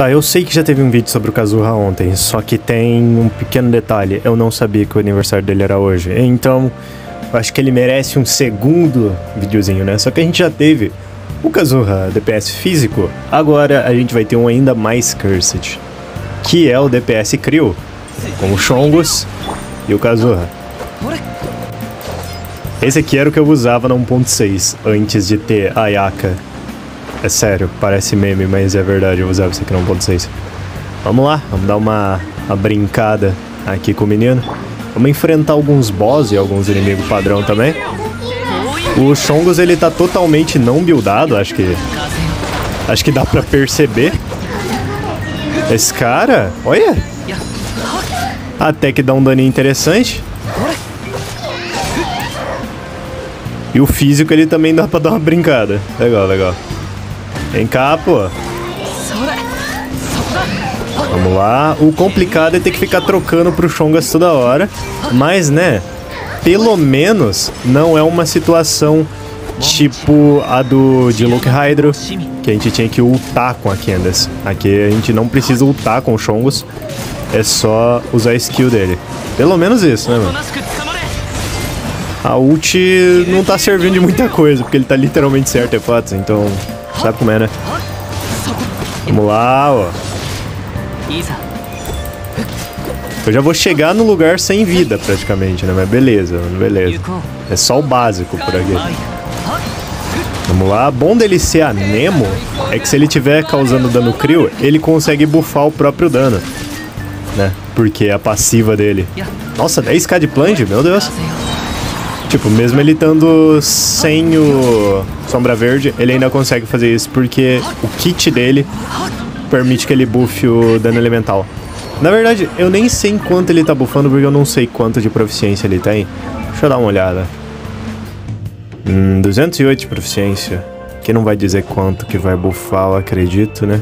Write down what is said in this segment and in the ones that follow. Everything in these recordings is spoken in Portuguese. Tá, eu sei que já teve um vídeo sobre o Kazuha ontem, só que tem um pequeno detalhe. Eu não sabia que o aniversário dele era hoje, então eu acho que ele merece um segundo videozinho, né? Só que a gente já teve o Kazuha DPS físico, agora a gente vai ter um ainda mais Cursed, que é o DPS Crio, com o Chongus e o Kazuha. Esse aqui era o que eu usava na 1.6, antes de ter a Ayaka. É sério, parece meme, mas é verdade, eu usava isso aqui na 1.6. Vamos lá, vamos dar uma brincada aqui com o menino. Vamos enfrentar alguns boss e alguns inimigos padrão também. O Xhongas, ele tá totalmente não buildado, acho que dá pra perceber. Esse cara, olha, até que dá um daninho interessante. E o físico, ele também dá pra dar uma brincada. Legal, legal. Vem cá, pô. Vamos lá. O complicado é ter que ficar trocando pro Xhongas toda hora. Mas, né, pelo menos não é uma situação tipo a do Diluc Hydro, que a gente tinha que ultar com a Candace. Aqui a gente não precisa ultar com o Xhongas, é só usar a skill dele. Pelo menos isso, né, mano? A ult não tá servindo de muita coisa, porque ele tá literalmente sem artefatos, então sabe como é, né? Vamos lá, ó. Eu já vou chegar no lugar sem vida, praticamente, né? Mas beleza, beleza. É só o básico por aqui. Vamos lá. Bom dele ser a Nemo é que se ele tiver causando dano crio, ele consegue buffar o próprio dano, né? Porque é a passiva dele. Nossa, 10k de plunge? Meu Deus. Tipo, mesmo ele estando sem o Sombra Verde, ele ainda consegue fazer isso, porque o kit dele permite que ele buffe o dano elemental. Na verdade, eu nem sei quanto ele tá buffando, porque eu não sei quanto de proficiência ele tem. Deixa eu dar uma olhada. 208 de proficiência. Que não vai dizer quanto que vai buffar, eu acredito, né?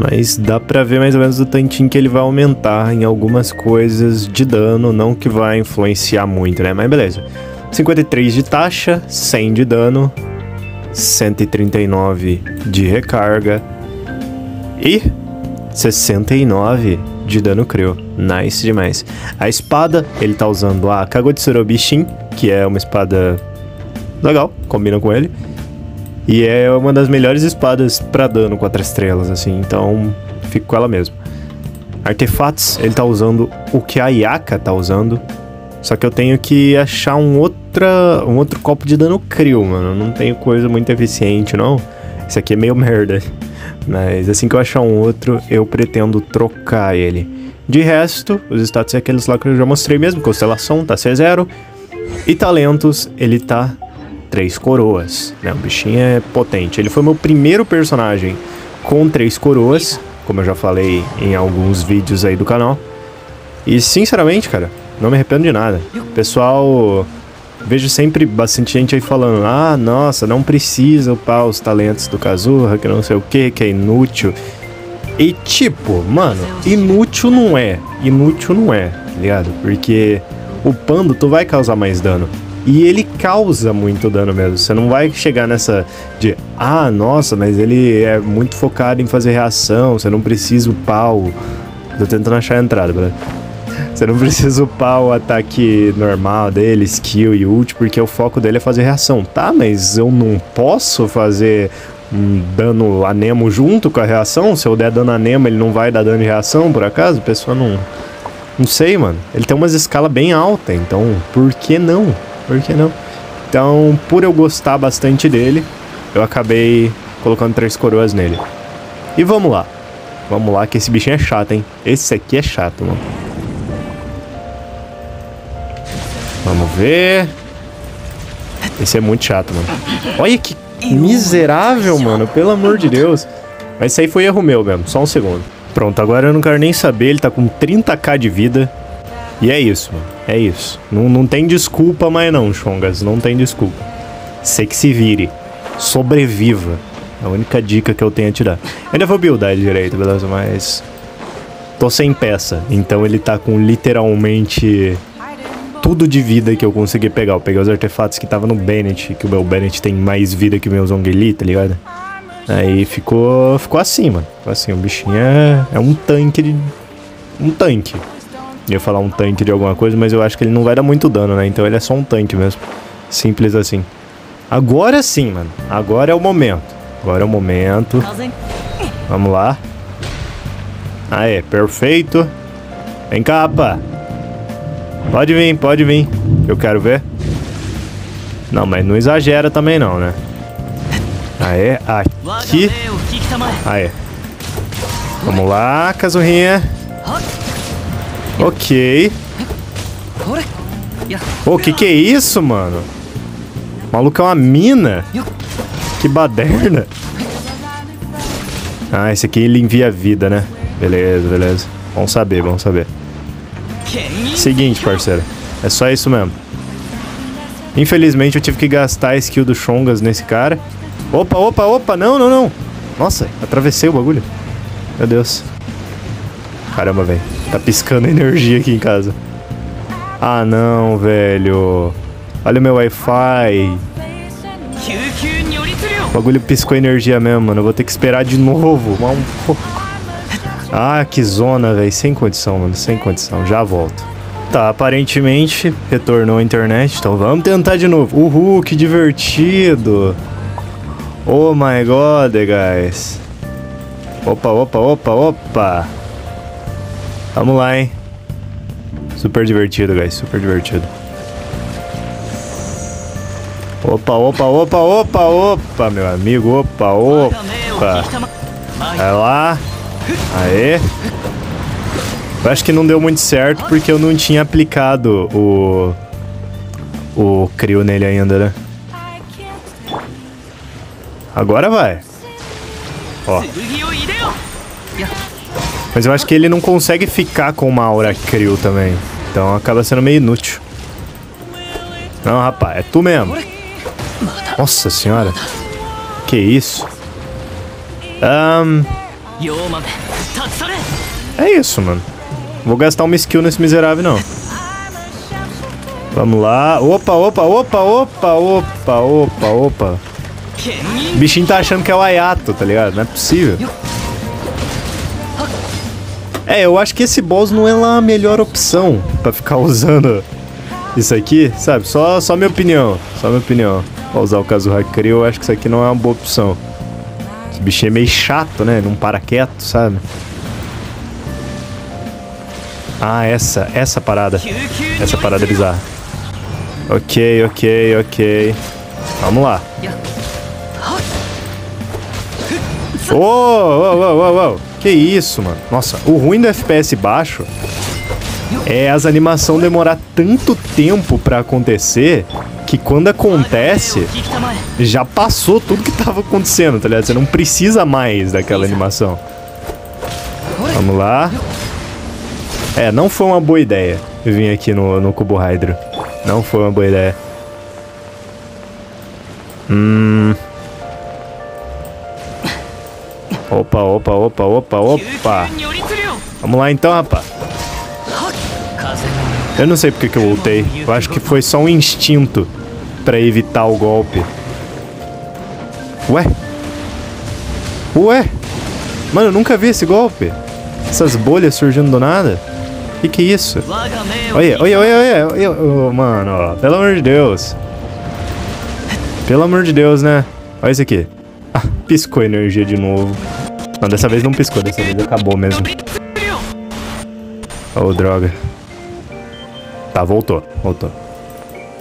Mas dá pra ver mais ou menos o tantinho que ele vai aumentar em algumas coisas de dano, não que vai influenciar muito, né? Mas beleza. 53 de taxa, 100 de dano, 139 de recarga e 69 de dano crio. Nice demais. A espada, ele tá usando a Kagotsurobishin, que é uma espada legal, combina com ele. E é uma das melhores espadas pra dano 4 estrelas, assim, então fico com ela mesmo. Artefatos, ele tá usando o que a Ayaka tá usando. Só que eu tenho que achar um outro copo de dano crio, mano. Não tenho coisa muito eficiente, não. Isso aqui é meio merda. Mas assim que eu achar um outro, eu pretendo trocar ele. De resto, os status é aqueles lá que eu já mostrei mesmo. Constelação tá C0. E talentos, ele tá 3 coroas, né? O bichinho é potente. Ele foi meu primeiro personagem com 3 coroas, como eu já falei em alguns vídeos aí do canal. E sinceramente, cara, não me arrependo de nada. Pessoal, vejo sempre bastante gente aí falando: ah, nossa, não precisa upar os talentos do Kazuha, que não sei o que é inútil. E tipo, mano, inútil não é, tá ligado? Porque upando tu vai causar mais dano. E ele causa muito dano mesmo. Você não vai chegar nessa de: ah, nossa, mas ele é muito focado em fazer reação, você não precisa upar o... Tô tentando achar a entrada, velho. Você não precisa upar o ataque normal dele, skill e ult, porque o foco dele é fazer reação. Tá, mas eu não posso fazer um dano anemo junto com a reação? Se eu der dano anemo, ele não vai dar dano de reação, por acaso? A pessoa não... Não sei, mano. Ele tem umas escalas bem altas, então por que não? Por que não? Então, por eu gostar bastante dele, eu acabei colocando 3 coroas nele. E vamos lá. Vamos lá, que esse bichinho é chato, hein? Esse aqui é chato, mano. Vamos ver. Esse é muito chato, mano. Olha que miserável, mano. Pelo amor de Deus. Mas isso aí foi erro meu mesmo. Só um segundo. Pronto, agora eu não quero nem saber. Ele tá com 30k de vida. E é isso, mano. É isso. Não tem desculpa mais não, Xhongas. Não tem desculpa. Sei que se vire. Sobreviva. É a única dica que eu tenho a te dar. Eu ainda vou buildar ele direito, beleza? Mas tô sem peça. Então ele tá com literalmente tudo de vida que eu consegui pegar. Eu peguei os artefatos que tava no Bennett, que o meu Bennett tem mais vida que o meu Zhongli, tá ligado? Aí ficou assim, mano. Ficou assim, o bichinho é um tanque de... um tanque. Eu ia falar um tanque de alguma coisa, mas eu acho que ele não vai dar muito dano, né? Então ele é só um tanque mesmo. Simples assim. Agora sim, mano. Agora é o momento. Agora é o momento. Vamos lá. Aê, perfeito. Vem cá, pá. Pode vir, pode vir. Eu quero ver. Não, mas não exagera também não, né? Aê, aqui. Aê. Vamos lá, Kazuhinha. Ok. Pô, o que é isso, mano? O maluco é uma mina. Que baderna. Ah, esse aqui ele envia vida, né? Beleza, beleza. Vamos saber, vamos saber. Seguinte, parceiro. É só isso mesmo. Infelizmente eu tive que gastar a skill do Xhongas nesse cara. Opa, opa, opa. Não, não, não. Nossa, atravessei o bagulho. Meu Deus. Caramba, velho. Tá piscando energia aqui em casa. Ah, não, velho. Olha o meu Wi-Fi. O bagulho piscou energia mesmo, mano. Eu vou ter que esperar de novo. Ah, que zona, velho. Sem condição, mano. Sem condição. Já volto. Tá, aparentemente retornou a internet. Então vamos tentar de novo. Uhul, que divertido. Oh my god, guys. Opa, opa, opa, opa. Vamos lá, hein. Super divertido, guys. Super divertido. Opa, opa, opa, opa, opa, meu amigo. Opa, opa. Vai lá. Aê. Eu acho que não deu muito certo porque eu não tinha aplicado o Cryo nele ainda, né? Agora vai. Ó. Mas eu acho que ele não consegue ficar com uma aura Cryo também. Então acaba sendo meio inútil. Não, rapaz, é tu mesmo. Nossa senhora. Que isso? É isso, mano. Vou gastar uma skill nesse miserável, não. Vamos lá. Opa, opa, opa, opa, opa, opa, opa. O bichinho tá achando que é o Ayato, tá ligado? Não é possível. É, eu acho que esse boss não é lá a melhor opção pra ficar usando isso aqui, sabe? Só minha opinião. Só minha opinião. Pra usar o Kazuha Cryo, eu acho que isso aqui não é uma boa opção. Esse bichinho é meio chato, né? Não para quieto, sabe? Ah, essa parada. Essa parada é bizarra. Ok, ok, ok. Vamos lá. Oh, oh, oh, oh, oh. Que isso, mano. Nossa, o ruim do FPS baixo é as animações demorar tanto tempo pra acontecer que quando acontece, já passou tudo que tava acontecendo, tá ligado? Você não precisa mais daquela animação. Vamos lá. É, não foi uma boa ideia eu vim aqui no Cubo Hydro. Não foi uma boa ideia. Opa, opa, opa, opa, opa. Vamos lá então, rapaz. Eu não sei porque que eu voltei. Eu acho que foi só um instinto pra evitar o golpe. Ué? Ué? Mano, eu nunca vi esse golpe. Essas bolhas surgindo do nada. Que é isso? Olha, olha, olha, olha. Oh, mano, ó. Pelo amor de Deus. Pelo amor de Deus, né? Olha isso aqui. Ah, piscou a energia de novo. Não, dessa vez não piscou. Dessa vez acabou mesmo. Oh, droga. Tá, voltou. Voltou.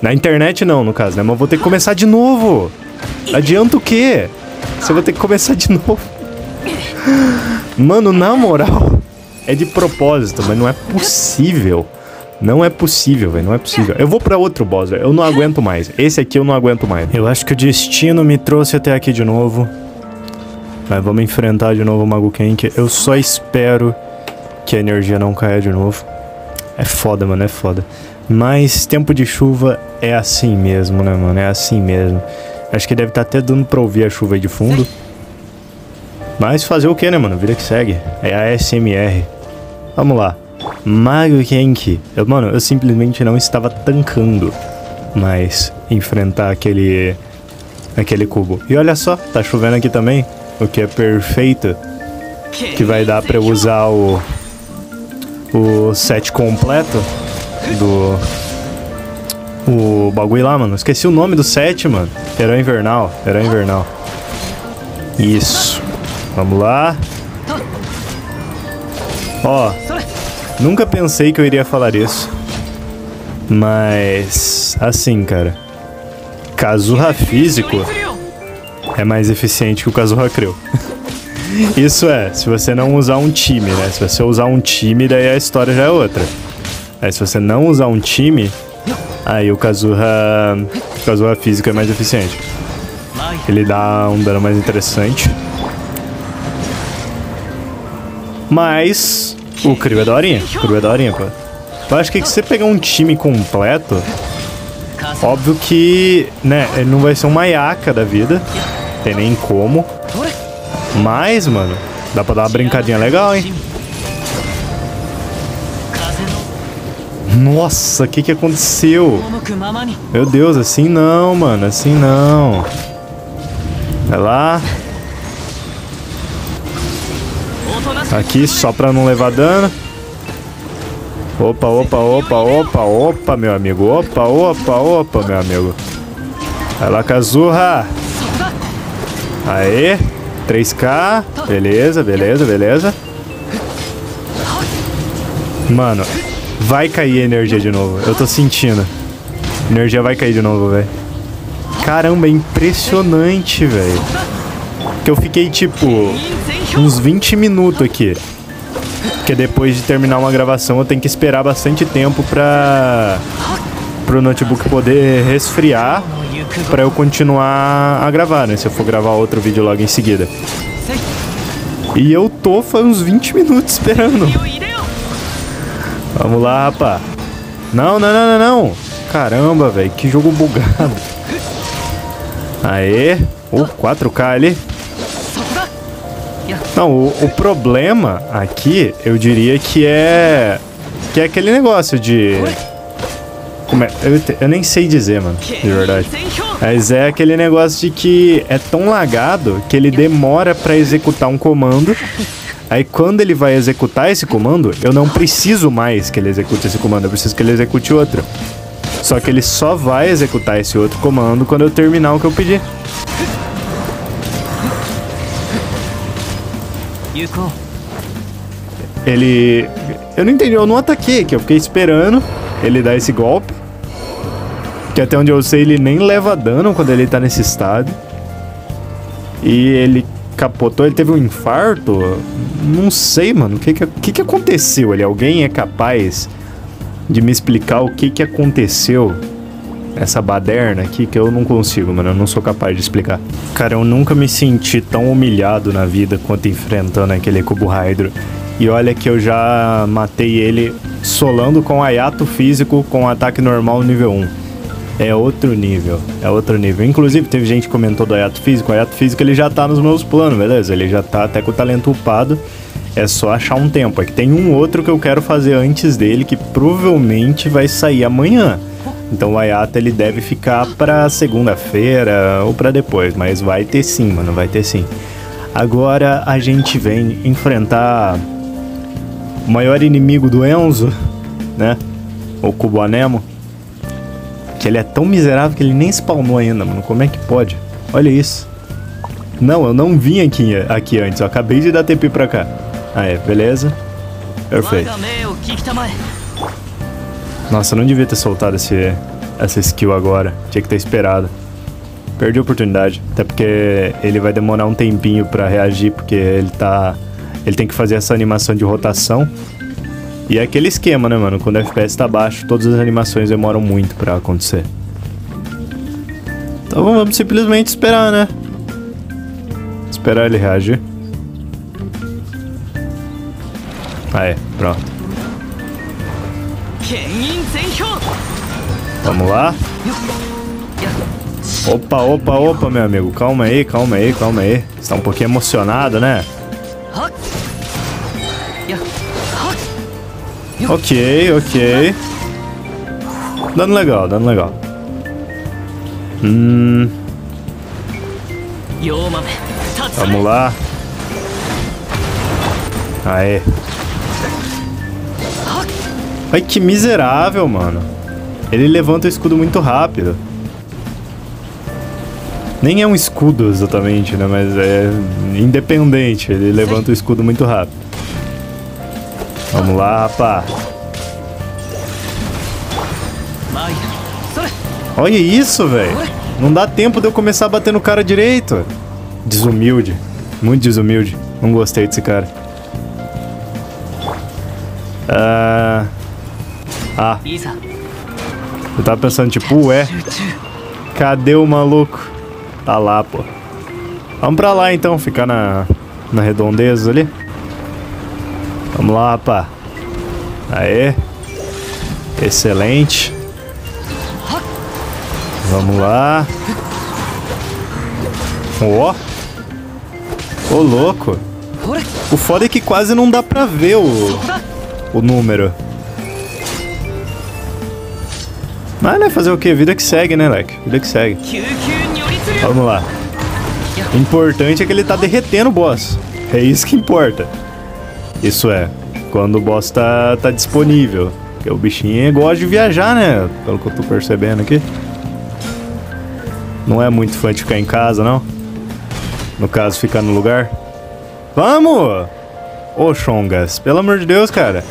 Na internet não, no caso, né? Mas eu vou ter que começar de novo. Adianta o quê? Se eu vou ter que começar de novo. Mano, na moral... É de propósito, mas não é possível. Não é possível, velho. Não é possível. Eu vou pra outro boss, velho. Eu não aguento mais. Esse aqui eu não aguento mais. Eu acho que o destino me trouxe até aqui de novo. Mas vamos enfrentar de novo o Mago Kenki. Eu só espero que a energia não caia de novo. É foda, mano. É foda. Mas tempo de chuva é assim mesmo, né, mano? É assim mesmo. Acho que deve estar até dando pra ouvir a chuva aí de fundo. Mas fazer o que, né, mano? Vida que segue. É a ASMR. Vamos lá. Mago Kenki. Mano, eu simplesmente não estava tancando mais enfrentar aquele cubo. E olha só, tá chovendo aqui também. o que é perfeito, que vai dar para usar o set completo do... O bagulho lá, mano. Esqueci o nome do set, mano. Herói Invernal. Herói Invernal. Isso. Vamos lá. Ó. Nunca pensei que eu iria falar isso. Mas... Assim, cara. Kazuha físico é mais eficiente que o Kazuha Creu. Isso é. Se você não usar um time, né? Se você usar um time, daí a história já é outra. Aí se você não usar um time... Aí o Kazuha físico é mais eficiente. Ele dá um dano mais interessante. Mas o Creu é daorinha. O Creu é daorinha, pô. Eu acho que se você pegar um time completo, óbvio que, né, ele não vai ser uma Ayaka da vida. Tem nem como. Mas, mano, dá pra dar uma brincadinha legal, hein? Nossa, o que que aconteceu? Meu Deus, assim não, mano. Assim não. Vai lá. Aqui, só pra não levar dano. Opa, opa, opa, opa, opa, meu amigo. Opa, opa, opa, meu amigo. Vai lá, Kazuha. Aê. 3K. Beleza, beleza, beleza. Mano... Vai cair a energia de novo. Eu tô sentindo. Energia vai cair de novo, velho. Caramba, é impressionante, velho. Que eu fiquei, tipo, uns 20 minutos aqui. Porque depois de terminar uma gravação, eu tenho que esperar bastante tempo pra... Pro notebook poder resfriar. Pra eu continuar a gravar, né? Se eu for gravar outro vídeo logo em seguida. E eu tô faz uns 20 minutos esperando. Vamos lá, rapá. Não, não, não, não, não. Caramba, velho. Que jogo bugado. Aê. 4K ali. Não, o problema aqui, eu diria que é... Que é aquele negócio de... Como é? Eu nem sei dizer, mano. De verdade. Mas é aquele negócio de que é tão lagado que ele demora pra executar um comando... Aí quando ele vai executar esse comando, eu não preciso mais que ele execute esse comando, eu preciso que ele execute outro. Só que ele só vai executar esse outro comando quando eu terminar o que eu pedi. Ele... Eu não entendi, eu não ataquei aqui, eu fiquei esperando ele dar esse golpe. Que até onde eu sei ele nem leva dano quando ele tá nesse estado. E ele... Capotou, ele teve um infarto? Não sei, mano. O que aconteceu ali? Alguém é capaz de me explicar o que que aconteceu? Essa baderna aqui que eu não consigo, mano. Eu não sou capaz de explicar. Cara, eu nunca me senti tão humilhado na vida quanto enfrentando aquele Cubo Hydro. E olha que eu já matei ele solando com Ayato físico com ataque normal nível 1. É outro nível, é outro nível. Inclusive, teve gente que comentou do Ayato físico. O Ayato físico, ele já tá nos meus planos, beleza? Ele já tá até com o talento upado. É só achar um tempo. É que tem um outro que eu quero fazer antes dele, que provavelmente vai sair amanhã. Então o Ayato, ele deve ficar pra segunda-feira ou pra depois. Mas vai ter sim, mano, vai ter sim. Agora a gente vem enfrentar o maior inimigo do Enzo, né? O Kuboanemo. Que ele é tão miserável que ele nem spawnou ainda, mano. Como é que pode? Olha isso. Não, eu não vim aqui antes. Eu acabei de dar TP pra cá. Ah, é. Beleza. Perfeito. Nossa, eu não devia ter soltado essa skill agora. Tinha que ter esperado. Perdi a oportunidade. Até porque ele vai demorar um tempinho pra reagir. Porque ele tá... Ele tem que fazer essa animação de rotação. E é aquele esquema, né, mano? Quando o FPS tá baixo, todas as animações demoram muito pra acontecer. Então vamos simplesmente esperar, né? Esperar ele reagir. Ah, é. Pronto. Vamos lá. Opa, opa, opa, meu amigo. Calma aí, calma aí, calma aí. Você tá um pouquinho emocionado, né? Ok, ok. Dando legal, dando legal. Vamos lá. Aê. Ai, que miserável, mano. Ele levanta o escudo muito rápido. Nem é um escudo exatamente, né? Mas é independente. Ele levanta o escudo muito rápido. Vamos lá, rapá. Olha isso, velho. Não dá tempo de eu começar a bater no cara direito. Desumilde. Muito desumilde. Não gostei desse cara. Ah. Eu tava pensando, tipo, ué. Cadê o maluco? Tá lá, pô. Vamos pra lá, então. Ficar na redondeza ali. Vamos lá, rapá. Aê. Excelente. Vamos lá. Ó. Ô, louco. O foda é que quase não dá pra ver o número. Mas, né, fazer o quê? Vida que segue, né, leque? Vida que segue. Vamos lá. O importante é que ele tá derretendo o boss. É isso que importa. Isso é, quando o boss tá disponível. Porque o bichinho gosta de viajar, né? Pelo que eu tô percebendo aqui. Não é muito fã de ficar em casa, não. No caso, ficar no lugar. Vamos! Ô, Xhongas, pelo amor de Deus, cara.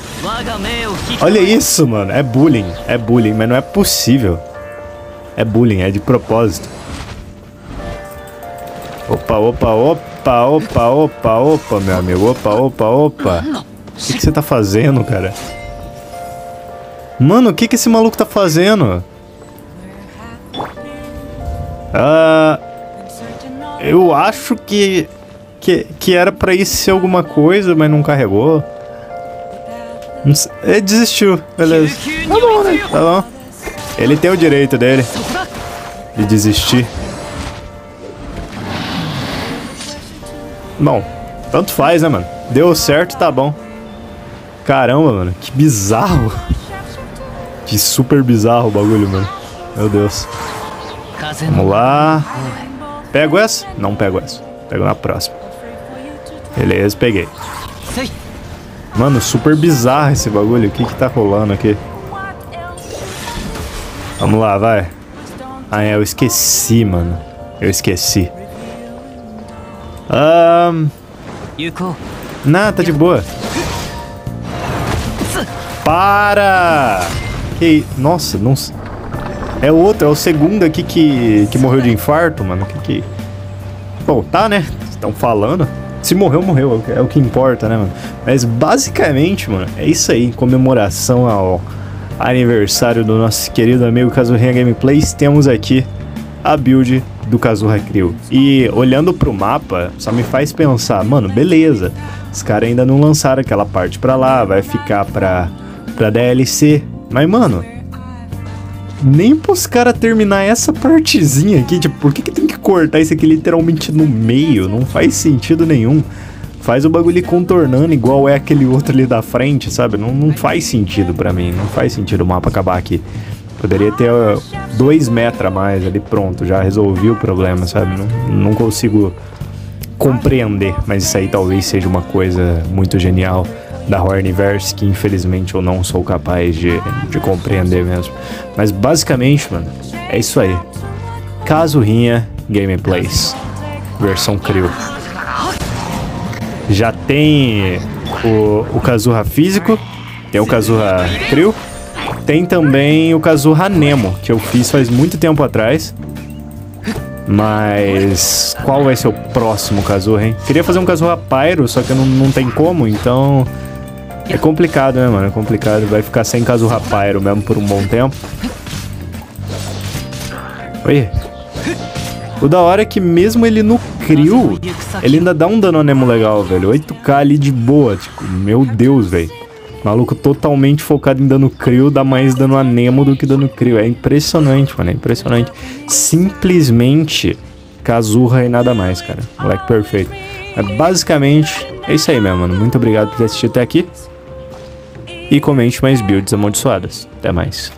Olha isso, mano. É bullying, mas não é possível. É bullying, é de propósito. Opa, opa, opa, opa, opa, opa, meu amigo. Opa, opa, opa. O que você tá fazendo, cara? Mano, o que esse maluco tá fazendo? Eu acho que era pra isso ser alguma coisa, mas não carregou. Não sei, ele desistiu, beleza. Tá bom, né? Tá bom. Ele tem o direito dele de desistir. Bom, tanto faz, né, mano? Deu certo, tá bom. Caramba, mano, que bizarro. Que super bizarro o bagulho, mano. Meu Deus. Vamos lá. Pego essa? Não pego essa. Pego na próxima. Beleza, peguei. Mano, super bizarro esse bagulho. O que tá rolando aqui? Vamos lá, vai. Ah, é, eu esqueci, mano. Eu esqueci. Não, tá de boa. Para! Que... Nossa, não... É o outro, é o segundo aqui que morreu de infarto, mano. Que... Bom, tá, né? Estão falando. Se morreu, morreu. É o que importa, né, mano? Mas basicamente, mano, é isso aí. Em comemoração ao aniversário do nosso querido amigo Kazuha Gameplays, temos aqui a build do Kazuha Crew. E olhando pro mapa, só me faz pensar, mano, beleza. Os caras ainda não lançaram aquela parte pra lá, vai ficar pra DLC. Mas, mano... Nem pros caras terminar essa partezinha aqui, tipo, por que tem que cortar isso aqui literalmente no meio? Não faz sentido nenhum. Faz o bagulho contornando igual é aquele outro ali da frente, sabe? Não faz sentido pra mim, não faz sentido o mapa acabar aqui. Poderia ter 2 metros a mais ali, pronto, já resolvi o problema, sabe? Não consigo compreender, mas isso aí talvez seja uma coisa muito genial da Hornverse, que infelizmente eu não sou capaz de compreender mesmo. Mas basicamente, mano, é isso aí. Kazuha Gameplays, versão crew. Já tem o Kazuha físico, tem o Kazuha crew, tem também o Kazuha Nemo, que eu fiz faz muito tempo atrás. Mas qual vai ser o próximo Kazuha, hein? Queria fazer um Kazuha Pyro, só que não tem como, então... É complicado, né, mano? É complicado. Vai ficar sem Kazuha Pyro mesmo por um bom tempo. Oi. O da hora é que mesmo ele no Crew, ele ainda dá um dano anemo legal, velho. 8k ali de boa, tipo, meu Deus, velho. Maluco totalmente focado em dano Crew, dá mais dano anemo do que dano Crew. É impressionante, mano, é impressionante. Simplesmente Kazuha e nada mais, cara. Moleque perfeito. É basicamente, é isso aí mesmo, mano. Muito obrigado por ter assistido até aqui. E comente mais builds amaldiçoadas. Até mais.